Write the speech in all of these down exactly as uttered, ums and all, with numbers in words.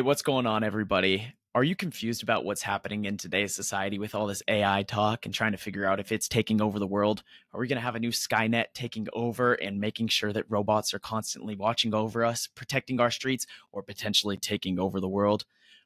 Hey, what's going on, everybody? Are you confused about what's happening in today's society with all this A I talk and trying to figure out if it's taking over the world? Are we going to have a new Skynet taking over and making sure that robots are constantly watching over us, protecting our streets, or potentially taking over the world?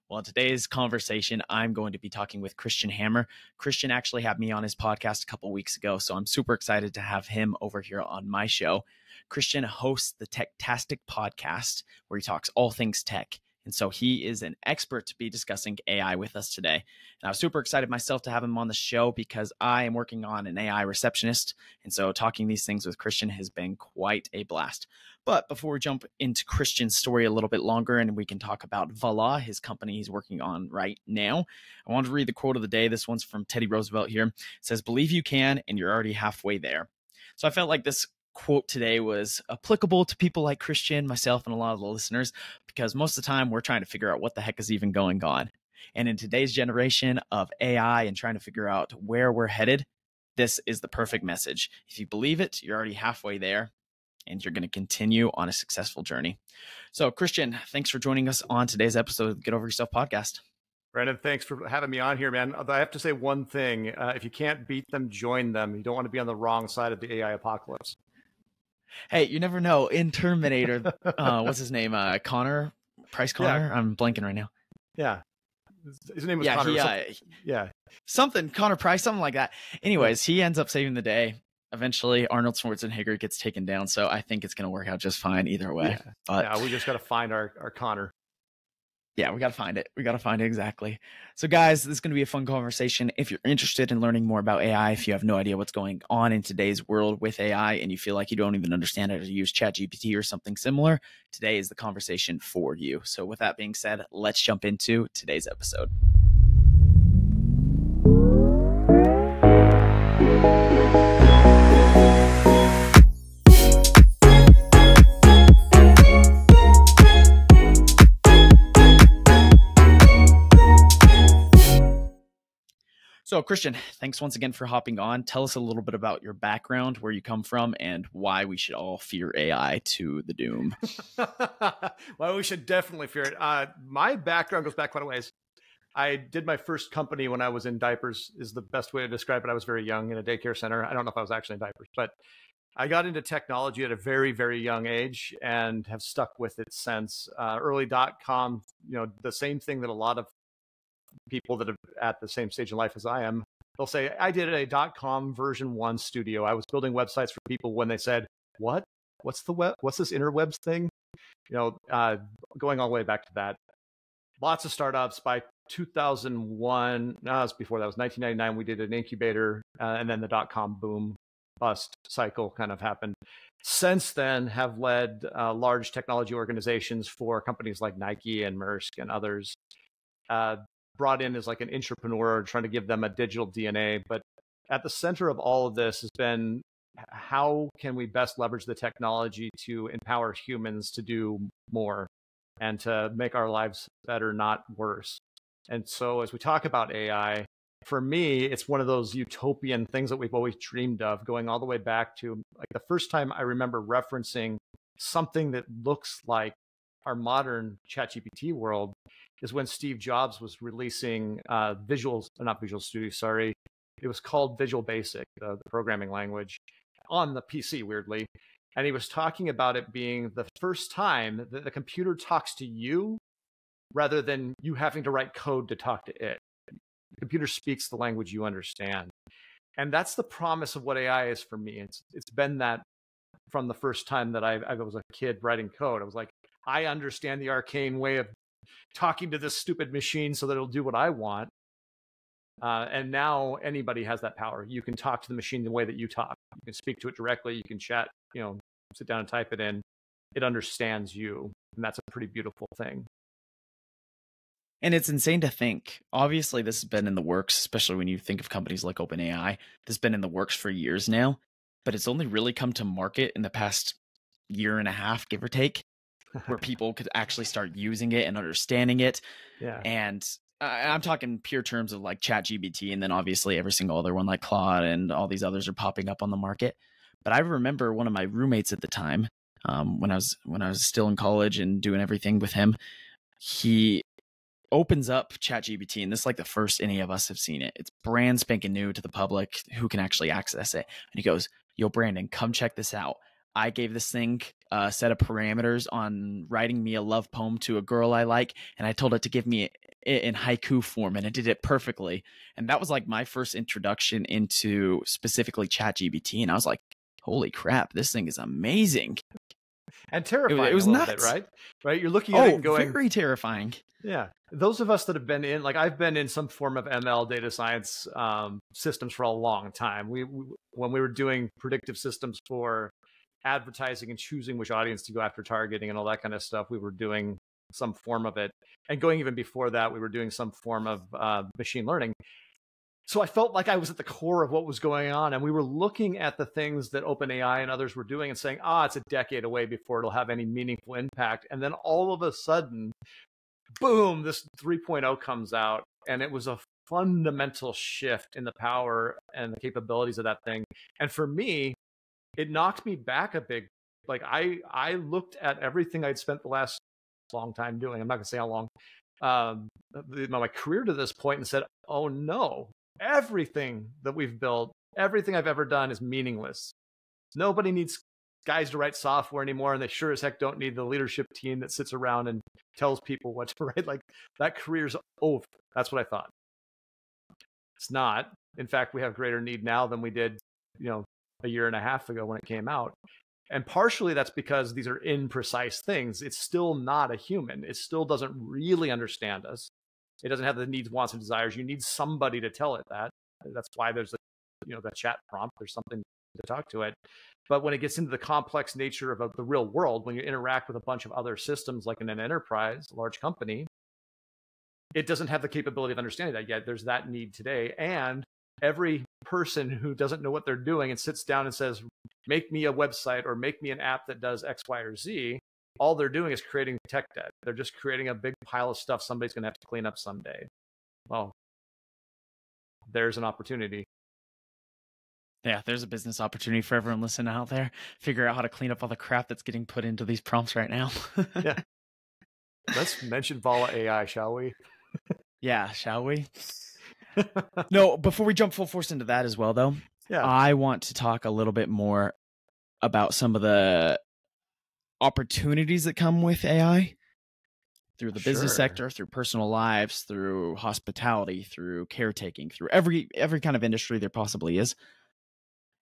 Well, in today's conversation, I'm going to be talking with Christian Hammer. Christian actually had me on his podcast a couple weeks ago, so I'm super excited to have him over here on my show. Christian hosts the Techtastic podcast, where he talks all things tech. And so he is an expert to be discussing A I with us today. And I was super excited myself to have him on the show because I am working on an A I receptionist. And so talking these things with Christian has been quite a blast. But before we jump into Christian's story a little bit longer and we can talk about Vala, his company he's working on right now, I want to read the quote of the day. This one's from Teddy Roosevelt here. It says, "Believe you can, and you're already halfway there." So I felt like this quote today was applicable to people like Christian, myself, and a lot of the listeners, because most of the time we're trying to figure out what the heck is even going on. And in today's generation of A I and trying to figure out where we're headed, this is the perfect message. If you believe it, you're already halfway there, and you're going to continue on a successful journey. So Christian, thanks for joining us on today's episode of the Get Over Yourself podcast. Brandon, thanks for having me on here, man. I have to say one thing. Uh, if you can't beat them, join them. You don't want to be on the wrong side of the A I apocalypse. Hey, you never know. In Terminator, uh, what's his name? Uh, Connor? Price Connor? Yeah. I'm blanking right now. Yeah. His name was yeah, Connor. He, uh, yeah. Something, Connor Price, something like that. Anyways, he ends up saving the day. Eventually, Arnold Schwarzenegger gets taken down. So I think it's going to work out just fine either way. Yeah, but, yeah we just got to find our, our Connor. Yeah, we got to find it. We got to find it. Exactly. So guys, this is going to be a fun conversation. If you're interested in learning more about A I, if you have no idea what's going on in today's world with A I and you feel like you don't even understand how to use ChatGPT or something similar, today is the conversation for you. So with that being said, let's jump into today's episode. So Christian, thanks once again for hopping on. Tell us a little bit about your background, where you come from, and why we should all fear A I to the doom. Well, we should definitely fear it. Uh, my background goes back quite a ways. I did my first company when I was in diapers is the best way to describe it. I was very young in a daycare center. I don't know if I was actually in diapers, but I got into technology at a very, very young age and have stuck with it since. Uh, early dot-com, you know, the same thing that a lot of people that are at the same stage in life as I am, they'll say, I did a dot-com version one studio. I was building websites for people when they said, what, what's the web? What's this interwebs thing? You know, uh, going all the way back to that. Lots of startups by two thousand one. No, it was before that. It was nineteen ninety-nine. We did an incubator uh, and then the dot-com boom bust cycle kind of happened. Since then have led uh, large technology organizations for companies like Nike and Maersk and others. Uh, brought in as like an entrepreneur, trying to give them a digital D N A. But at the center of all of this has been, how can we best leverage the technology to empower humans to do more and to make our lives better, not worse? And so as we talk about A I, for me, it's one of those utopian things that we've always dreamed of, going all the way back to like the first time I remember referencing something that looks like our modern ChatGPT world is when Steve Jobs was releasing uh, Visual, not Visual Studio, sorry. It was called Visual Basic, the, the programming language, on the P C, weirdly. And he was talking about it being the first time that the computer talks to you rather than you having to write code to talk to it. The computer speaks the language you understand. And that's the promise of what A I is for me. It's, it's been that from the first time that I, I was a kid writing code. I was like, I understand the arcane way of talking to this stupid machine so that it'll do what I want. Uh, and now anybody has that power. You can talk to the machine the way that you talk. You can speak to it directly. You can chat, you know, sit down and type it in. It understands you. And that's a pretty beautiful thing. And it's insane to think. Obviously, this has been in the works, especially when you think of companies like OpenAI. This has been in the works for years now, but it's only really come to market in the past year and a half, give or take, where people could actually start using it and understanding it. Yeah. And uh, I'm talking pure terms of like ChatGPT, and then obviously every single other one like Claude and all these others are popping up on the market. But I remember one of my roommates at the time, um, when I was when I was still in college and doing everything with him, he opens up ChatGPT, and this is like the first any of us have seen it. It's brand spanking new to the public who can actually access it. And he goes, "Yo, Brandon, come check this out. I gave this thing a set of parameters on writing me a love poem to a girl I like, and I told it to give me it in haiku form, and it did it perfectly." And that was like my first introduction into specifically ChatGPT, and I was like, "Holy crap, this thing is amazing." And terrifying. It was, it was nuts, bit, right? Right? You're looking at oh, it and going, very terrifying. Yeah. Those of us that have been in, like, I've been in some form of M L data science um, systems for a long time. We, we when we were doing predictive systems for advertising and choosing which audience to go after, targeting and all that kind of stuff, we were doing some form of it. And going even before that, we were doing some form of uh, machine learning. So I felt like I was at the core of what was going on. And we were looking at the things that OpenAI and others were doing and saying, ah, it's a decade away before it'll have any meaningful impact. And then all of a sudden, boom, this three point oh comes out. And it was a fundamental shift in the power and the capabilities of that thing. And for me, it knocked me back a big, like I, I looked at everything I'd spent the last long time doing. I'm not gonna say how long, um, my career to this point, and said, oh no. Everything that we've built, everything I've ever done is meaningless. Nobody needs guys to write software anymore, and they sure as heck don't need the leadership team that sits around and tells people what to write. Like, that career's over. That's what I thought. It's not. In fact, we have greater need now than we did, you know, a year and a half ago when it came out. And partially that's because these are imprecise things. It's still not a human. It still doesn't really understand us. It doesn't have the needs, wants, and desires. You need somebody to tell it that. That's why there's a, you know, the chat prompt. There's something to talk to it. But when it gets into the complex nature of, of the real world, when you interact with a bunch of other systems, like in an enterprise, a large company, it doesn't have the capability of understanding that yet. There's that need today. And every person who doesn't know what they're doing and sits down and says, make me a website or make me an app that does X, Y, or Z, all they're doing is creating tech debt. They're just creating a big pile of stuff somebody's going to have to clean up someday. Well, there's an opportunity. Yeah, there's a business opportunity for everyone listening out there. Figure out how to clean up all the crap that's getting put into these prompts right now. Yeah. Let's mention Vala A I, shall we? Yeah, shall we? No, before we jump full force into that as well, though, yeah. I want to talk a little bit more about some of the opportunities that come with A I through the business sure. sector, through personal lives, through hospitality, through caretaking, through every every kind of industry there possibly is.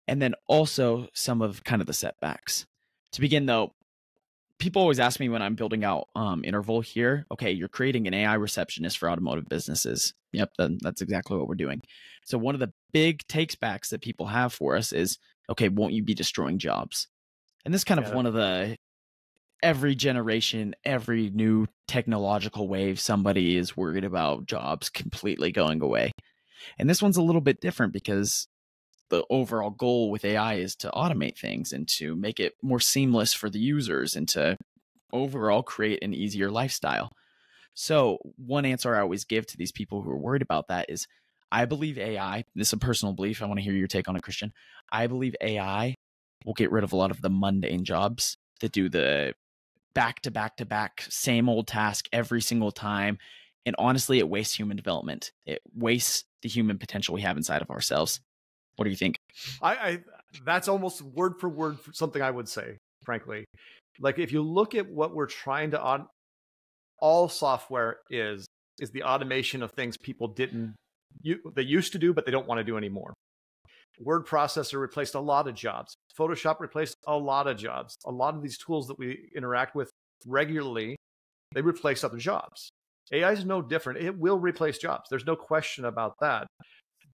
And then also some of kind of the setbacks. To begin, though, people always ask me when I'm building out um, Interval here, okay, you're creating an A I receptionist for automotive businesses. Yep, then that's exactly what we're doing. So one of the big takesbacks that people have for us is, okay, won't you be destroying jobs? And this is kind yeah. of one of the every generation, every new technological wave, somebody is worried about jobs completely going away. And this one's a little bit different because the overall goal with A I is to automate things and to make it more seamless for the users and to overall create an easier lifestyle. So one answer I always give to these people who are worried about that is, I believe A I, this is a personal belief, I want to hear your take on it, Christian. I believe A I will get rid of a lot of the mundane jobs that do the back to back to back, same old task every single time. And honestly, it wastes human development. It wastes the human potential we have inside of ourselves. What do you think? I, I that's almost word for word for something I would say, frankly. Like, if you look at what we're trying to on, all software is, is the automation of things people didn't, you, they used to do, but they don't want to do anymore. Word processor replaced a lot of jobs. Photoshop replaced a lot of jobs. A lot of these tools that we interact with regularly, they replace other jobs. A I is no different. It will replace jobs. There's no question about that.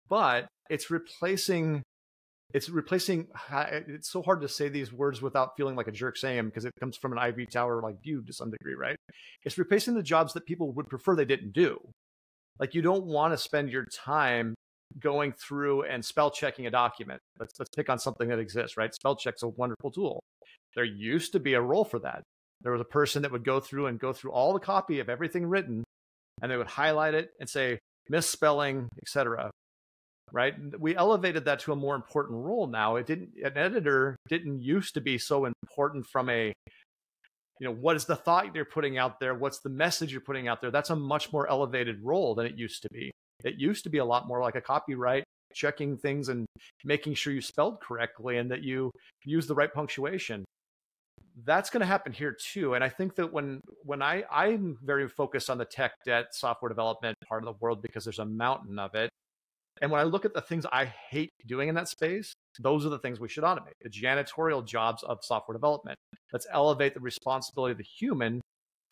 But it's replacing, it's replacing, it's so hard to say these words without feeling like a jerk saying them because it comes from an ivory tower like view to some degree, right? It's replacing the jobs that people would prefer they didn't do. Like, you don't want to spend your time going through and spell checking a document. Let's, let's pick on something that exists, right? Spell check's a wonderful tool. There used to be a role for that. There was a person that would go through and go through all the copy of everything written, and they would highlight it and say, misspelling, et cetera. Right? We elevated that to a more important role now. It didn't, an editor didn't used to be so important from a you know, what is the thought you're putting out there? What's the message you're putting out there? That's a much more elevated role than it used to be. It used to be a lot more like a copyright, checking things and making sure you spelled correctly and that you use the right punctuation. That's going to happen here too. And I think that when when I, I'm very focused on the tech debt, software development part of the world because there's a mountain of it. And when I look at the things I hate doing in that space, those are the things we should automate. The janitorial jobs of software development. Let's elevate the responsibility of the human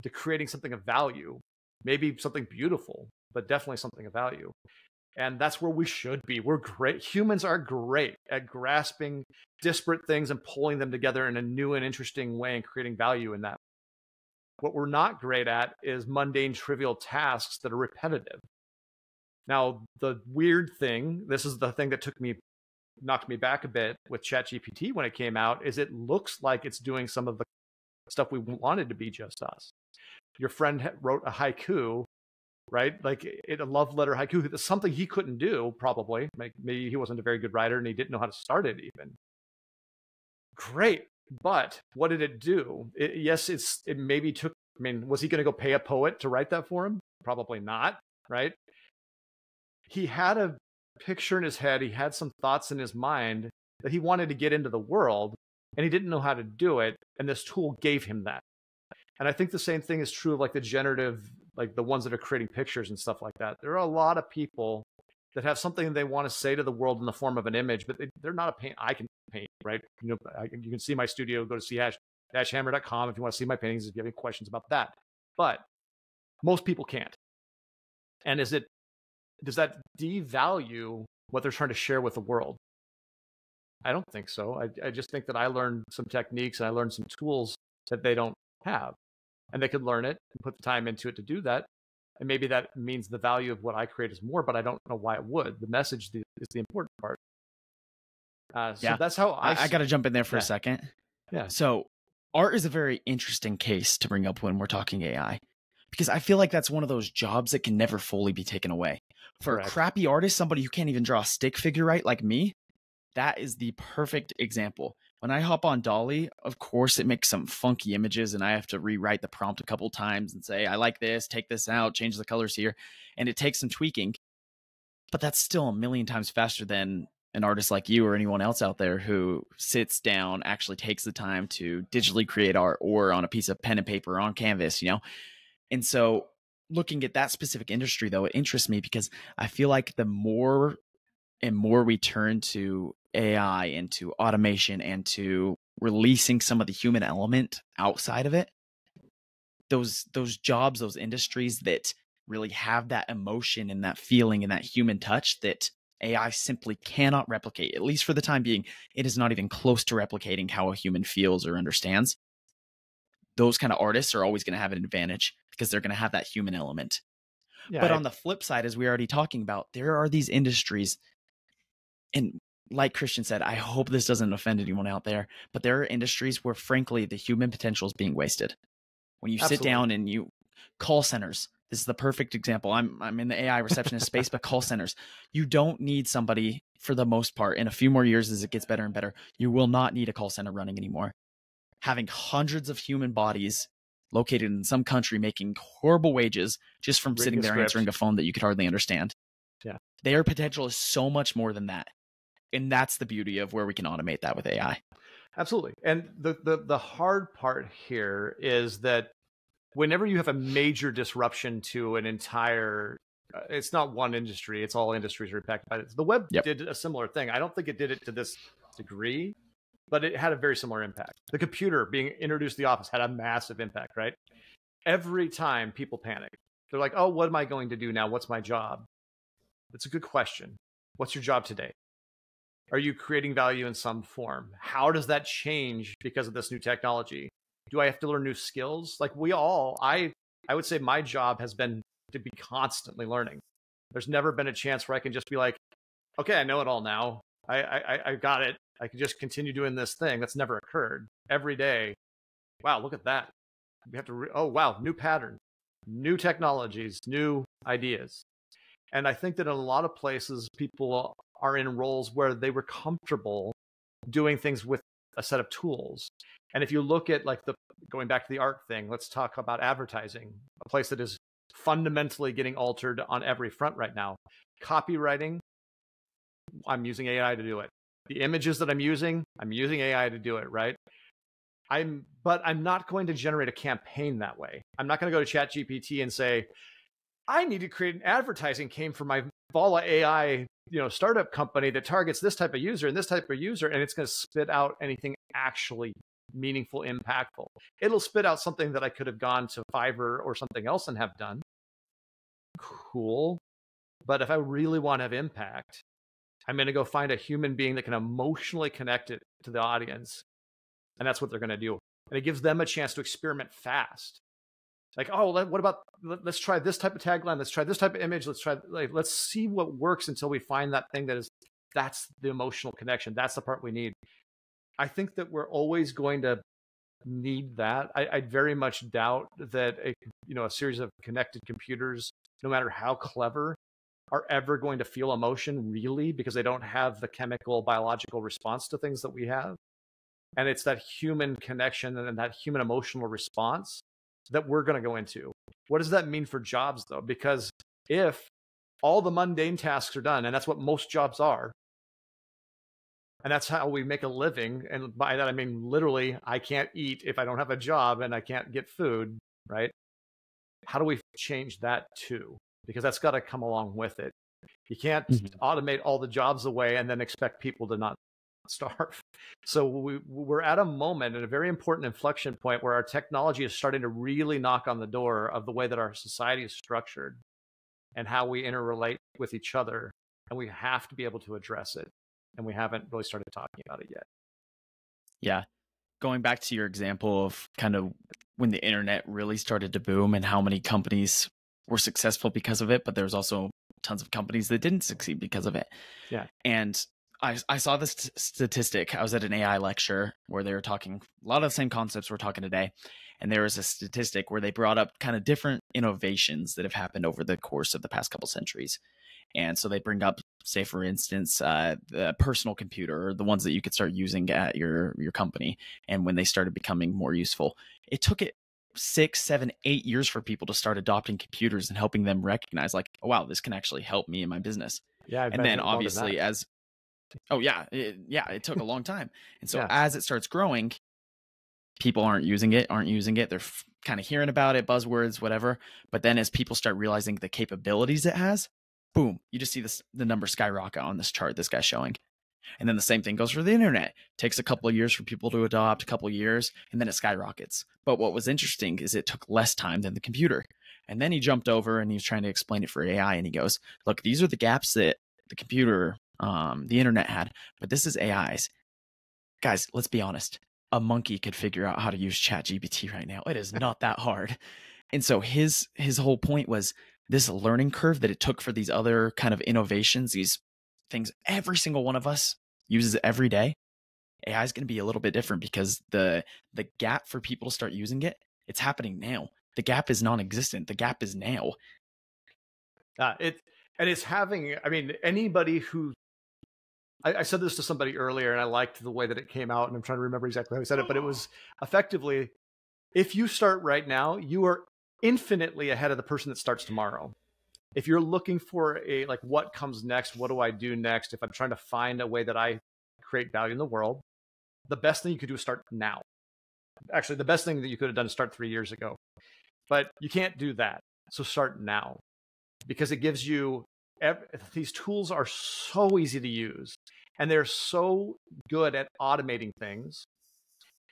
to creating something of value, maybe something beautiful, but definitely something of value. And that's where we should be. We're great. Humans are great at grasping disparate things and pulling them together in a new and interesting way and creating value in that. What we're not great at is mundane, trivial tasks that are repetitive. Now, the weird thing, this is the thing that took me, knocked me back a bit with ChatGPT when it came out, is it looks like it's doing some of the stuff we wanted to be just us. Your friend wrote a haiku, right? Like it, a love letter haiku. That's something he couldn't do, probably. Like maybe he wasn't a very good writer and he didn't know how to start it even. Great. But what did it do? It, yes, it's, it maybe took, I mean, was he going to go pay a poet to write that for him? Probably not, right? He had a picture in his head. He had some thoughts in his mind that he wanted to get into the world, and he didn't know how to do it. And this tool gave him that. And I think the same thing is true of like the generative, like the ones that are creating pictures and stuff like that. There are a lot of people that have something they want to say to the world in the form of an image, but they, they're not a paint. I can paint, right? You know, I, you can see my studio. Go to c dash hammer dot com if you want to see my paintings, if you have any questions about that. But most people can't. And is it, does that devalue what they're trying to share with the world? I don't think so. I, I just think that I learned some techniques and I learned some tools that they don't have. And they could learn it and put the time into it to do that. And maybe that means the value of what I create is more, but I don't know why it would. The message is the important part. Uh, so yeah. That's how I... I, I got to jump in there for yeah. a second. Yeah. So art is a very interesting case to bring up when we're talking A I, because I feel like that's one of those jobs that can never fully be taken away. For Correct. a crappy artist, somebody who can't even draw a stick figure right, like me, that is the perfect example. When I hop on DALL-E, of course, it makes some funky images and I have to rewrite the prompt a couple times and say, I like this, take this out, change the colors here. And it takes some tweaking. But that's still a million times faster than an artist like you or anyone else out there who sits down, actually takes the time to digitally create art or on a piece of pen and paper on canvas, you know? And so looking at that specific industry, though, it interests me because I feel like the more and more we turn to A I and to automation and to releasing some of the human element outside of it, those those jobs, those industries that really have that emotion and that feeling and that human touch that A I simply cannot replicate, at least for the time being, it is not even close to replicating how a human feels or understands. Those kind of artists are always going to have an advantage because they're going to have that human element. Yeah, but I, on the flip side, as we were already talking about, there are these industries, and like Christian said, I hope this doesn't offend anyone out there, but there are industries where, frankly, the human potential is being wasted. When you absolutely. sit down and you call centers, this is the perfect example. I'm, I'm in the A I receptionist space, but call centers, you don't need somebody for the most part. In a few more years, as it gets better and better, you will not need a call center running anymore. Having hundreds of human bodies located in some country making horrible wages just from Ring sitting there script. answering a phone that you could hardly understand. Yeah. Their potential is so much more than that. And that's the beauty of where we can automate that with A I. Absolutely. And the, the, the hard part here is that whenever you have a major disruption to an entire, uh, it's not one industry, it's all industries are impacted by it. The web yep. did a similar thing. I don't think it did it to this degree, but it had a very similar impact. The computer being introduced to the office had a massive impact, right? Every time people panic, they're like, oh, what am I going to do now? What's my job? That's a good question. What's your job today? Are you creating value in some form? How does that change because of this new technology? Do I have to learn new skills? Like we all, I, I would say my job has been to be constantly learning. There's never been a chance where I can just be like, okay, I know it all now. I, I, I got it. I can just continue doing this thing. That's never occurred. Every day. Wow, look at that. We have to, re oh, wow, new pattern, new technologies, new ideas. And I think that in a lot of places, people are in roles where they were comfortable doing things with a set of tools. And if you look at like the, going back to the art thing, let's talk about advertising, a place that is fundamentally getting altered on every front right now. Copywriting, I'm using A I to do it. The images that I'm using, I'm using A I to do it, right? I'm, but I'm not going to generate a campaign that way. I'm not going to go to ChatGPT and say, I need to create an advertising campaign for my Vala A I, you know, startup company that targets this type of user and this type of user, and it's going to spit out anything actually meaningful, impactful. It'll spit out something that I could have gone to Fiverr or something else and have done. Cool. But if I really want to have impact, I'm going to go find a human being that can emotionally connect it to the audience. And that's what they're going to do. And it gives them a chance to experiment fast. Like, oh, what about, let's try this type of tagline. Let's try this type of image. Let's try, like, let's see what works until we find that thing that is, that's the emotional connection. That's the part we need. I think that we're always going to need that. I, I very much doubt that, a, you know, a series of connected computers, no matter how clever, are ever going to feel emotion really, because they don't have the chemical, biological response to things that we have. And it's that human connection and that human emotional response that we're going to go into. What does that mean for jobs, though? Because if all the mundane tasks are done, and that's what most jobs are, and that's how we make a living, and by that I mean literally, I can't eat if I don't have a job and I can't get food, right? How do we change that too? Because that's got to come along with it. You can't mm-hmm. automate all the jobs away and then expect people to not starve. So we, we're at a moment, at a very important inflection point, where our technology is starting to really knock on the door of the way that our society is structured and how we interrelate with each other. And we have to be able to address it. And we haven't really started talking about it yet. Yeah. Going back to your example of kind of when the internet really started to boom and how many companies were successful because of it, but there's also tons of companies that didn't succeed because of it. Yeah. And I, I saw this t statistic. I was at an A I lecture where they were talking a lot of the same concepts we're talking today. And there was a statistic where they brought up kind of different innovations that have happened over the course of the past couple centuries. And so they bring up, say, for instance, uh, the personal computer, or the ones that you could start using at your, your company. And when they started becoming more useful, it took it six, seven, eight years for people to start adopting computers and helping them recognize like, oh, wow, this can actually help me in my business. Yeah. I've and then obviously as, oh yeah, it, yeah, it took a long time. And so yeah. as it starts growing, people aren't using it, aren't using it. They're kind of hearing about it, buzzwords, whatever. But then as people start realizing the capabilities it has, boom, you just see this, the number skyrocket on this chart this guy's showing. And then the same thing goes for the internet. It takes a couple of years for people to adopt, a couple of years, and then it skyrockets. But what was interesting is it took less time than the computer. And then he jumped over and he was trying to explain it for A I. And he goes, look, these are the gaps that the computer, um, the internet had, but this is A I's. Guys, let's be honest. A monkey could figure out how to use ChatGPT right now. It is not that hard. And so his, his whole point was this learning curve that it took for these other kind of innovations, these things every single one of us uses every day. A I is going to be a little bit different because the the gap for people to start using it, it's happening now. The gap is non-existent. The gap is now. Uh, it and it's having. I mean, anybody who I, I said this to somebody earlier, and I liked the way that it came out, and I'm trying to remember exactly how I said it, but it was effectively, if you start right now, you are infinitely ahead of the person that starts tomorrow. If you're looking for a, like, what comes next? What do I do next? If I'm trying to find a way that I create value in the world, the best thing you could do is start now. Actually, the best thing that you could have done is start three years ago, but you can't do that. So start now, because it gives you, these tools are so easy to use and they're so good at automating things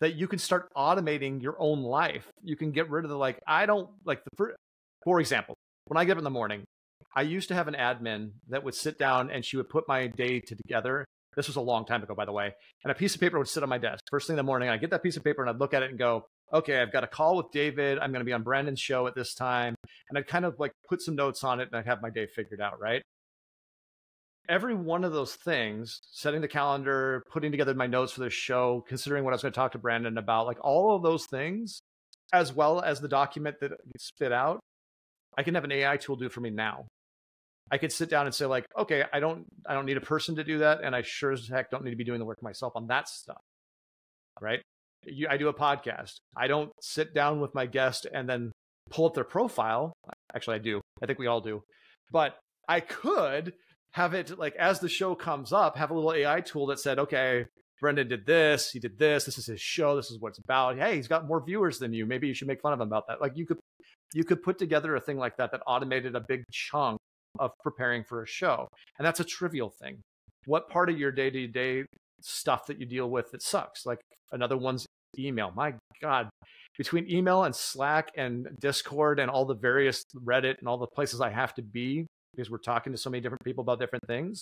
that you can start automating your own life. You can get rid of the, like, I don't like the, for example, when I get up in the morning, I used to have an admin that would sit down and she would put my day together. This was a long time ago, by the way. And a piece of paper would sit on my desk. First thing in the morning, I'd get that piece of paper and I'd look at it and go, okay, I've got a call with David. I'm going to be on Brandon's show at this time. And I'd kind of like put some notes on it and I'd have my day figured out, right? Every one of those things, setting the calendar, putting together my notes for the show, considering what I was going to talk to Brandon about, like all of those things, as well as the document that gets spit out, I can have an A I tool do it for me now. I could sit down and say like, okay, I don't, I don't need a person to do that. And I sure as heck don't need to be doing the work myself on that stuff. right? You, I do a podcast. I don't sit down with my guest and then pull up their profile. Actually, I do. I think we all do. But I could have it like as the show comes up, have a little A I tool that said, okay, Brendan did this. He did this. This is his show. This is what it's about. Hey, he's got more viewers than you. Maybe you should make fun of him about that. Like you could, you could put together a thing like that that automated a big chunk of preparing for a show. And that's a trivial thing. What part of your day-to-day stuff that you deal with that sucks? Like another one's email. My God, between email and Slack and Discord and all the various Reddit and all the places I have to be because we're talking to so many different people about different things,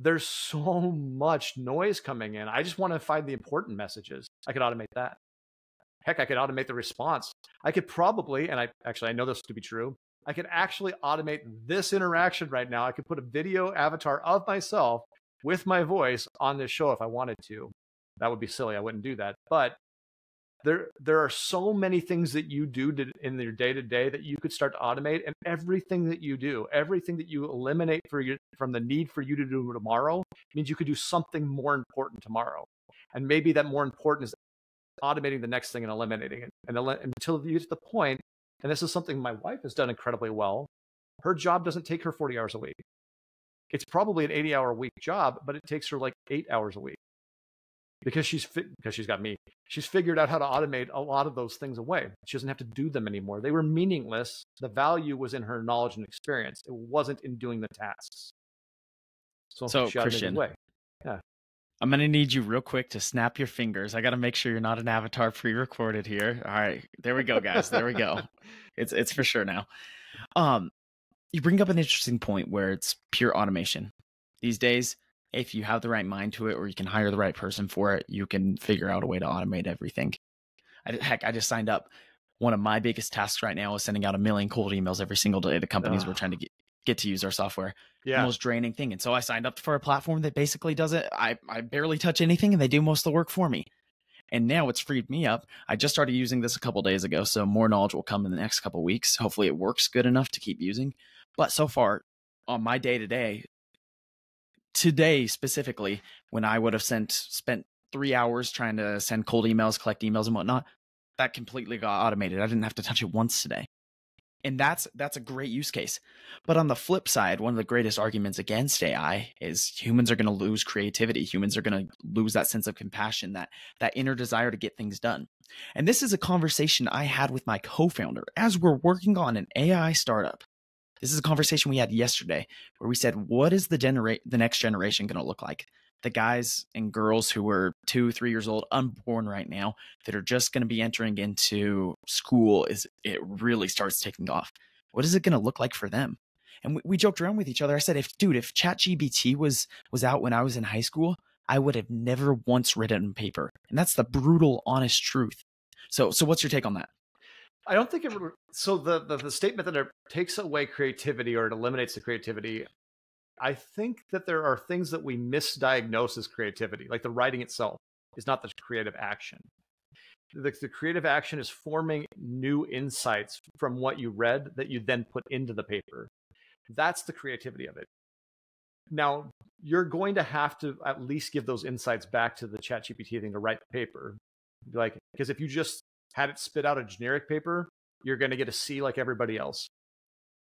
there's so much noise coming in. I just want to find the important messages. I could automate that. Heck, I could automate the response. I could probably, and I actually, I know this to be true, I could actually automate this interaction right now. I could put a video avatar of myself with my voice on this show if I wanted to. That would be silly. I wouldn't do that. But there, there are so many things that you do to, in your day-to-day that you could start to automate. And everything that you do, everything that you eliminate for your, from the need for you to do tomorrow means you could do something more important tomorrow. And maybe that more important is automating the next thing and eliminating it. And ele- until you get to the point, and this is something my wife has done incredibly well, her job doesn't take her forty hours a week. It's probably an eighty hour a week job, but it takes her like eight hours a week. Because she's fi- because she's got me. She's figured out how to automate a lot of those things away. She doesn't have to do them anymore. They were meaningless. The value was in her knowledge and experience. It wasn't in doing the tasks. So, so Christian, yeah. I'm going to need you real quick to snap your fingers. I got to make sure you're not an avatar pre-recorded here. All right. There we go, guys. There we go. It's it's for sure now. Um, you bring up an interesting point where it's pure automation. These days, if you have the right mind to it, or you can hire the right person for it, you can figure out a way to automate everything. I, heck, I just signed up. One of my biggest tasks right now is sending out a million cold emails every single day to companies oh. we're trying to get, get to use our software. Yeah. The most draining thing. And so I signed up for a platform that basically does it. I, I barely touch anything and they do most of the work for me. And now it's freed me up. I just started using this a couple of days ago. So more knowledge will come in the next couple of weeks. Hopefully it works good enough to keep using. But so far on my day to day, Today specifically, when I would have sent spent three hours trying to send cold emails, collect emails and whatnot, that completely got automated. I didn't have to touch it once today. And that's that's a great use case. But on the flip side, one of the greatest arguments against A I is humans are going to lose creativity. Humans are going to lose that sense of compassion, that that inner desire to get things done. And this is a conversation I had with my co-founder as we're working on an A I startup. This is a conversation we had yesterday where we said, what is the genera- the next generation going to look like? The guys and girls who are two, three years old, unborn right now, that are just going to be entering into school as it really starts taking off. What is it going to look like for them? And we, we joked around with each other. I said, if dude, if ChatGPT was was out when I was in high school, I would have never once written on paper. And that's the brutal, honest truth. So, so what's your take on that? I don't think it would. So the, the, the statement that it takes away creativity or it eliminates the creativity, I think that there are things that we misdiagnose as creativity. Like the writing itself is not the creative action. The, the creative action is forming new insights from what you read that you then put into the paper. That's the creativity of it. Now, you're going to have to at least give those insights back to the ChatGPT thing to write the paper. Like, because if you just had it spit out a generic paper, you're going to get a C like everybody else.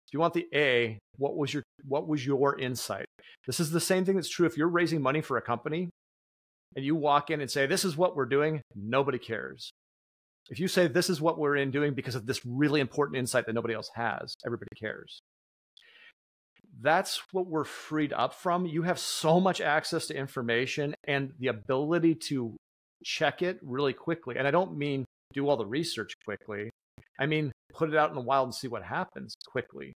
If you want the A, what was your what was your insight? This is the same thing that's true if you're raising money for a company and you walk in and say, this is what we're doing, nobody cares. If you say, this is what we're in doing because of this really important insight that nobody else has, everybody cares. That's what we're freed up from. You have so much access to information and the ability to check it really quickly. And I don't mean do all the research quickly. I mean, put it out in the wild and see what happens quickly.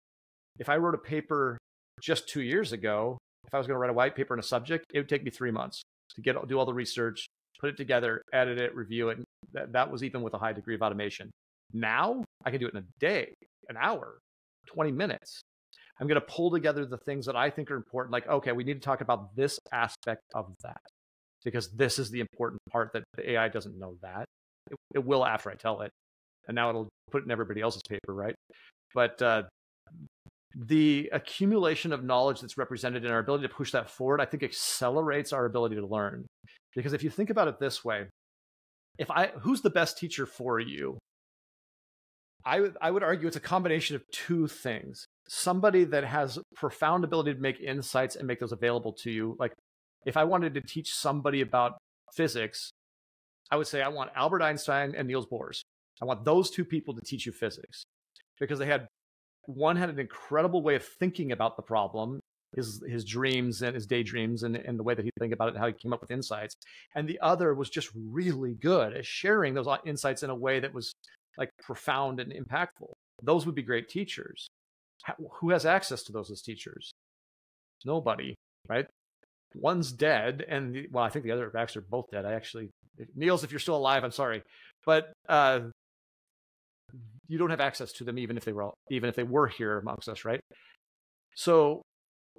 If I wrote a paper just two years ago, if I was going to write a white paper on a subject, it would take me three months to get do all the research, put it together, edit it, review it. That, that was even with a high degree of automation. Now I can do it in a day, an hour, twenty minutes. I'm going to pull together the things that I think are important. Like, okay, we need to talk about this aspect of that because this is the important part that the A I doesn't know that. It, it will after I tell it, and now it'll put it in everybody else's paper, right? But uh, the accumulation of knowledge that's represented in our ability to push that forward, I think accelerates our ability to learn. Because if you think about it this way, if I, who's the best teacher for you? I would, I would argue it's a combination of two things. Somebody that has profound ability to make insights and make those available to you. Like if I wanted to teach somebody about physics, I would say I want Albert Einstein and Niels Bohr. I want those two people to teach you physics because they had, one had an incredible way of thinking about the problem, his, his dreams and his daydreams and, and the way that he think about it and how he came up with insights. And the other was just really good at sharing those insights in a way that was like profound and impactful. Those would be great teachers. Who has access to those as teachers? Nobody, right? One's dead, and the, well, I think the other backs are both dead. I actually, Niels, if you're still alive, I'm sorry, but uh, you don't have access to them, even if they were even if they were here amongst us, right? So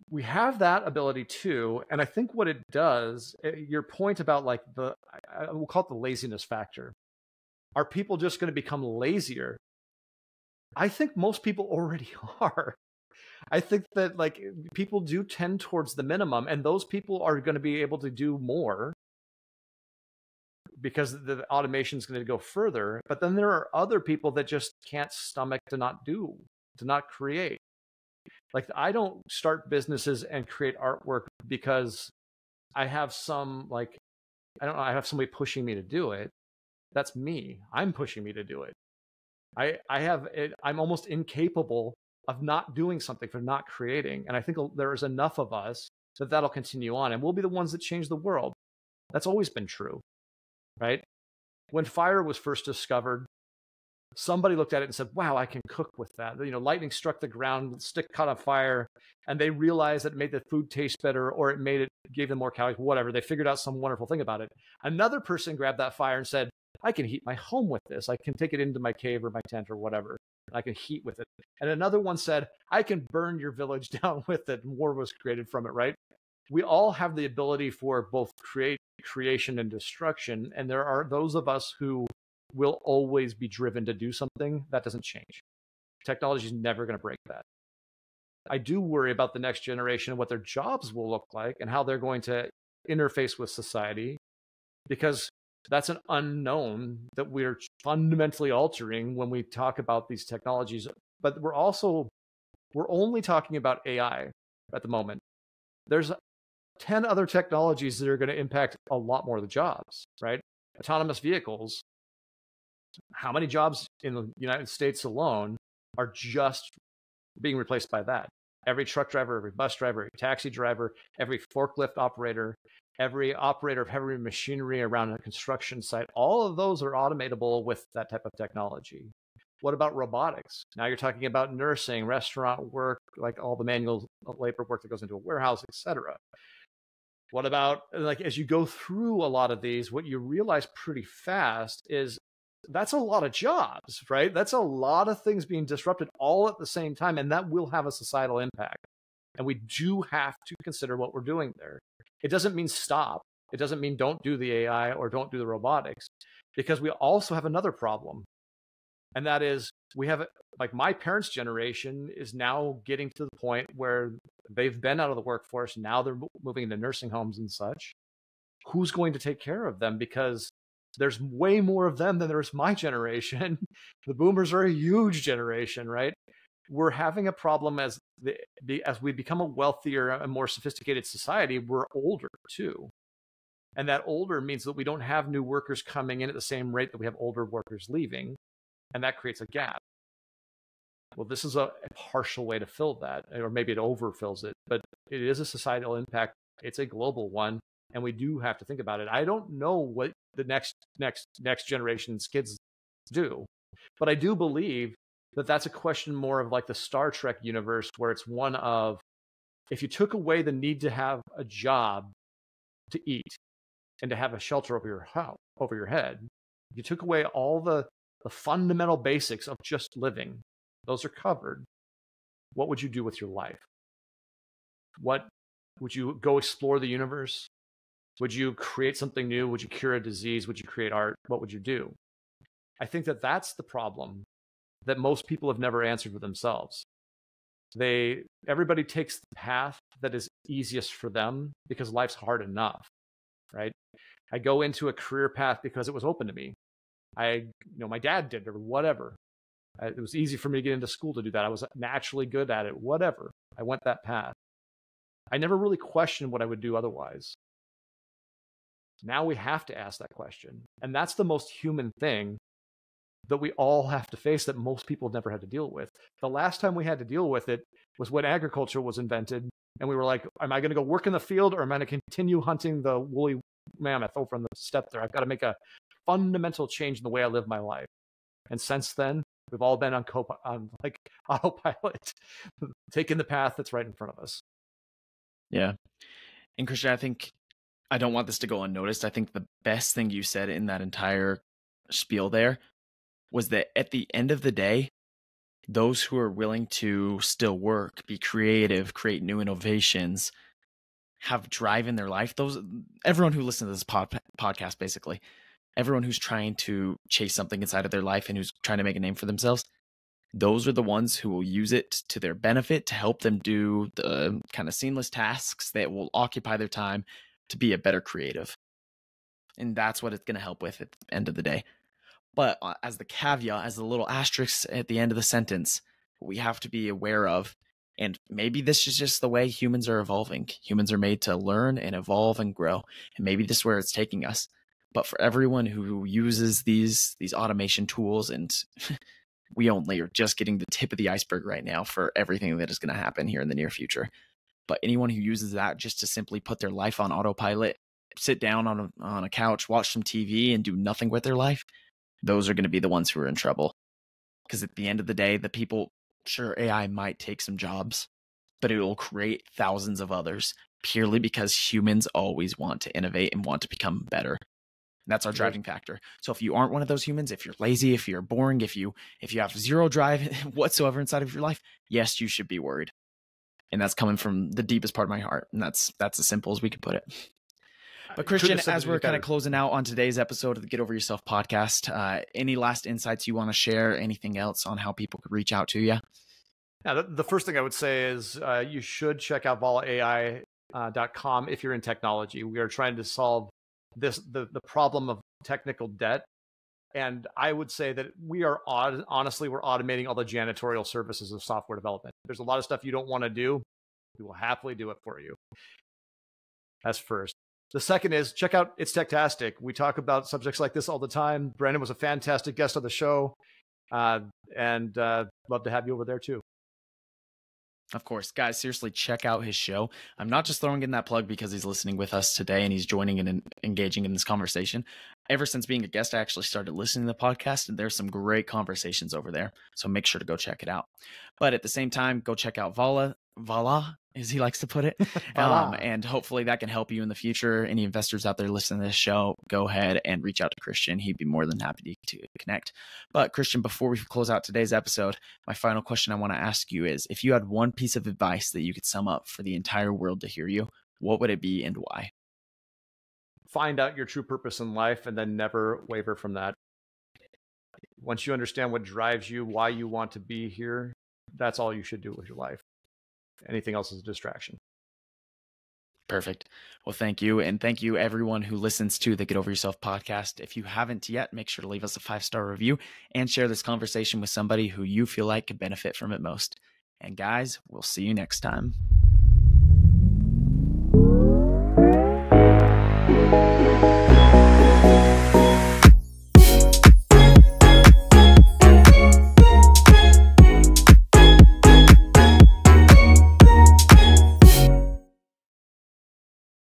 we have that ability too, and I think what it does, your point about like the, I, we'll call it the laziness factor. Are people just going to become lazier? I think most people already are. I think that like people do tend towards the minimum, and those people are going to be able to do more because the automation is going to go further. But then there are other people that just can't stomach to not do, to not create. Like I don't start businesses and create artwork because I have some like, I don't know, I have somebody pushing me to do it. That's me. I'm pushing me to do it. I, I have, it, I'm almost incapable of not doing something, for not creating. And I think there is enough of us that that'll continue on. And we'll be the ones that change the world. That's always been true, right? When fire was first discovered, somebody looked at it and said, wow, I can cook with that. You know, lightning struck the ground, the stick caught on fire, and they realized that it made the food taste better, or it made it, gave them more calories, whatever. They figured out some wonderful thing about it. Another person grabbed that fire and said, I can heat my home with this. I can take it into my cave or my tent or whatever. I can heat with it. And another one said, I can burn your village down with it. War was created from it, right? We all have the ability for both create, creation and destruction. And there are those of us who will always be driven to do something. That doesn't change. Technology is never going to break that. I do worry about the next generation and what their jobs will look like and how they're going to interface with society, because that's an unknown that we're fundamentally altering when we talk about these technologies. But we're also, we're only talking about A I at the moment. There's ten other technologies that are going to impact a lot more of the jobs, right? Autonomous vehicles. How many jobs in the United States alone are just being replaced by that? Every truck driver, every bus driver, every taxi driver, every forklift operator, every operator of heavy machinery around a construction site, all of those are automatable with that type of technology. What about robotics? Now you're talking about nursing, restaurant work, like all the manual labor work that goes into a warehouse, et cetera. What about, like, as you go through a lot of these, what you realize pretty fast is that's a lot of jobs, right? That's a lot of things being disrupted all at the same time, and that will have a societal impact. And we do have to consider what we're doing there. It doesn't mean stop. It doesn't mean don't do the A I or don't do the robotics, because we also have another problem. And that is, we have, like, my parents' generation is now getting to the point where they've been out of the workforce. Now they're moving into nursing homes and such. Who's going to take care of them? Because there's way more of them than there's my generation. The boomers are a huge generation, right? We're having a problem as the, the, as we become a wealthier and more sophisticated society, we're older too. And that older means that we don't have new workers coming in at the same rate that we have older workers leaving. And that creates a gap. Well, this is a, a partial way to fill that, or maybe it overfills it, but it is a societal impact. It's a global one, and we do have to think about it. I don't know what the next, next, next generation's kids do, but I do believe that that's a question more of like the Star Trek universe, where it's one of, if you took away the need to have a job to eat and to have a shelter over your house, over your head, you took away all the, the fundamental basics of just living. Those are covered. What would you do with your life? What would you go explore the universe? Would you create something new? Would you cure a disease? Would you create art? What would you do? I think that that's the problem that most people have never answered for themselves. They, everybody takes the path that is easiest for them because life's hard enough, right? I go into a career path because it was open to me. I, you know, my dad did or whatever. It was easy for me to get into school to do that. I was naturally good at it, whatever. I went that path. I never really questioned what I would do otherwise. Now we have to ask that question. And that's the most human thing that we all have to face that most people never had to deal with. The last time we had to deal with it was when agriculture was invented. And we were like, am I going to go work in the field or am I going to continue hunting the woolly mammoth over on the step there? I've got to make a fundamental change in the way I live my life. And since then, we've all been on, co- on like autopilot, taking the path that's right in front of us. Yeah. And Christian, I think I don't want this to go unnoticed. I think the best thing you said in that entire spiel there was that at the end of the day, those who are willing to still work, be creative, create new innovations, have drive in their life. Those, everyone who listens to this pod, podcast, basically, everyone who's trying to chase something inside of their life and who's trying to make a name for themselves, those are the ones who will use it to their benefit, to help them do the kind of seamless tasks that will occupy their time to be a better creative. And that's what it's going to help with at the end of the day. But as the caveat, as the little asterisk at the end of the sentence, we have to be aware of, and maybe this is just the way humans are evolving. Humans are made to learn and evolve and grow. And maybe this is where it's taking us. But for everyone who uses these, these automation tools, and we only are just getting the tip of the iceberg right now for everything that is going to happen here in the near future. But anyone who uses that just to simply put their life on autopilot, sit down on a, on a couch, watch some T V and do nothing with their life, those are going to be the ones who are in trouble. Because at the end of the day, the people, sure, A I might take some jobs, but it will create thousands of others purely because humans always want to innovate and want to become better. And that's our driving factor. So if you aren't one of those humans, if you're lazy, if you're boring, if you if you have zero drive whatsoever inside of your life, yes, you should be worried. And that's coming from the deepest part of my heart. And that's that's as simple as we can put it. But Christian, as we're kind of closing out on today's episode of the Get Over Yourself podcast, uh, any last insights you want to share, anything else on how people could reach out to you? Yeah, the, the first thing I would say is uh, you should check out Vala A I dot com uh, if you're in technology. We are trying to solve this the, the problem of technical debt. And I would say that we are, honestly, we're automating all the janitorial services of software development. There's a lot of stuff you don't want to do. We will happily do it for you. That's first. The second is check out It's Techtastic. We talk about subjects like this all the time. Brandon was a fantastic guest on the show, uh, and uh, love to have you over there too. Of course, guys, seriously, check out his show. I'm not just throwing in that plug because he's listening with us today and he's joining and engaging in this conversation. Ever since being a guest, I actually started listening to the podcast, and there's some great conversations over there. So make sure to go check it out. But at the same time, go check out Vala. Vala, as he likes to put it. um, and hopefully that can help you in the future. Any investors out there listening to this show, go ahead and reach out to Christian. He'd be more than happy to, to connect. But Christian, before we close out today's episode, my final question I want to ask you is, if you had one piece of advice that you could sum up for the entire world to hear you, what would it be and why? Find out your true purpose in life and then never waver from that. Once you understand what drives you, why you want to be here, that's all you should do with your life. Anything else is a distraction. Perfect. Well, thank you. And thank you everyone who listens to the Get Over Yourself podcast. If you haven't yet, make sure to leave us a five-star review and share this conversation with somebody who you feel like could benefit from it most. And guys, we'll see you next time.